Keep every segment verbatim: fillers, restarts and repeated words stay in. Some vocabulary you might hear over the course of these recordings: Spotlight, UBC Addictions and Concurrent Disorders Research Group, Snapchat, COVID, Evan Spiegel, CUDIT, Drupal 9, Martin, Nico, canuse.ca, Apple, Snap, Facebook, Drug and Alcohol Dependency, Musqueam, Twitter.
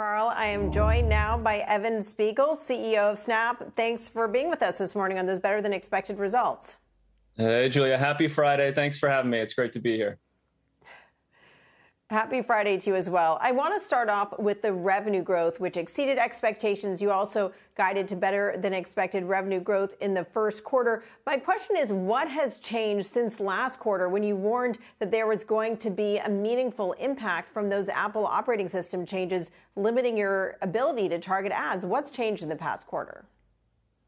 Carl. I am joined now by Evan Spiegel, C E O of Snap. Thanks for being with us this morning on those better than expected results. Hey, Julia. Happy Friday. Thanks for having me. It's great to be here. Happy Friday to you as well. I want to start off with the revenue growth, which exceeded expectations. You also guided to better than expected revenue growth in the first quarter. My question is, what has changed since last quarter when you warned that there was going to be a meaningful impact from those Apple operating system changes, limiting your ability to target ads? What's changed in the past quarter?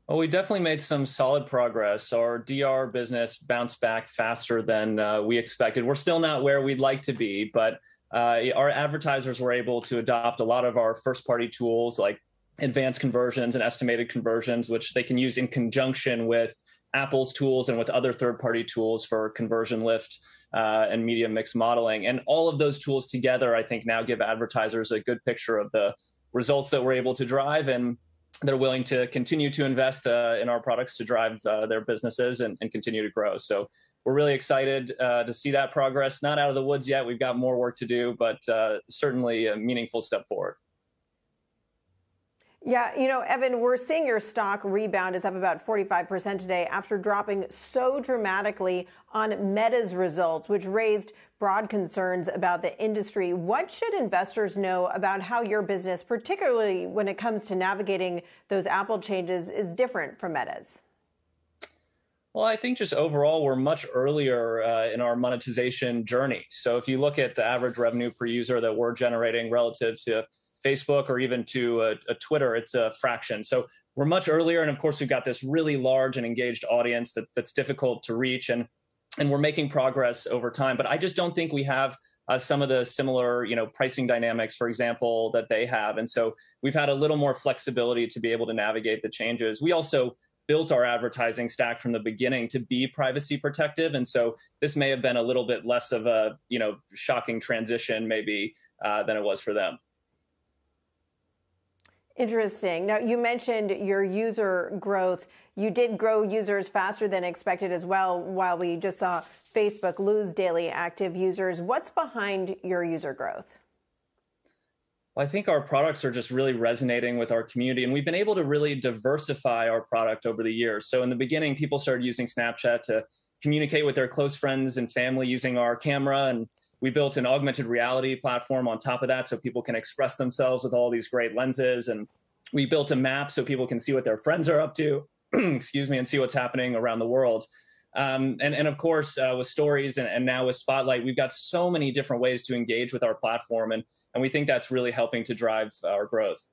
Well, we definitely made some solid progress. Our D R business bounced back faster than uh, we expected. We're still not where we'd like to be, but uh, our advertisers were able to adopt a lot of our first-party tools like advanced conversions and estimated conversions, which they can use in conjunction with Apple's tools and with other third-party tools for conversion lift uh, and media mix modeling. And all of those tools together, I think, now give advertisers a good picture of the results that we're able to drive, and they're willing to continue to invest uh, in our products to drive uh, their businesses and, and continue to grow. So we're really excited uh, to see that progress. Not out of the woods yet. We've got more work to do, but uh, certainly a meaningful step forward. Yeah, you know, Evan, we're seeing your stock rebound is up about forty-five percent today after dropping so dramatically on Meta's results, which raised broad concerns about the industry. What should investors know about how your business, particularly when it comes to navigating those Apple changes, is different from Meta's? Well, I think just overall, we're much earlier uh, in our monetization journey. So if you look at the average revenue per user that we're generating relative to Facebook or even to a, a Twitter, it's a fraction. So we're much earlier. And of course, we've got this really large and engaged audience that, that's difficult to reach. And, and we're making progress over time. But I just don't think we have uh, some of the similar, you know, pricing dynamics, for example, that they have. And so we've had a little more flexibility to be able to navigate the changes. We also built our advertising stack from the beginning to be privacy protective. And so this may have been a little bit less of a, you know, shocking transition maybe uh, than it was for them. Interesting. Now, you mentioned your user growth. You did grow users faster than expected as well, while we just saw Facebook lose daily active users. What's behind your user growth? Well, I think our products are just really resonating with our community, and we've been able to really diversify our product over the years. So in the beginning, people started using Snapchat to communicate with their close friends and family using our camera, and we built an augmented reality platform on top of that so people can express themselves with all these great lenses. And we built a map so people can see what their friends are up to, excuse me, and see what's happening around the world. Um, and, and of course, uh, with stories and, and now with Spotlight, we've got so many different ways to engage with our platform. And, and we think that's really helping to drive our growth.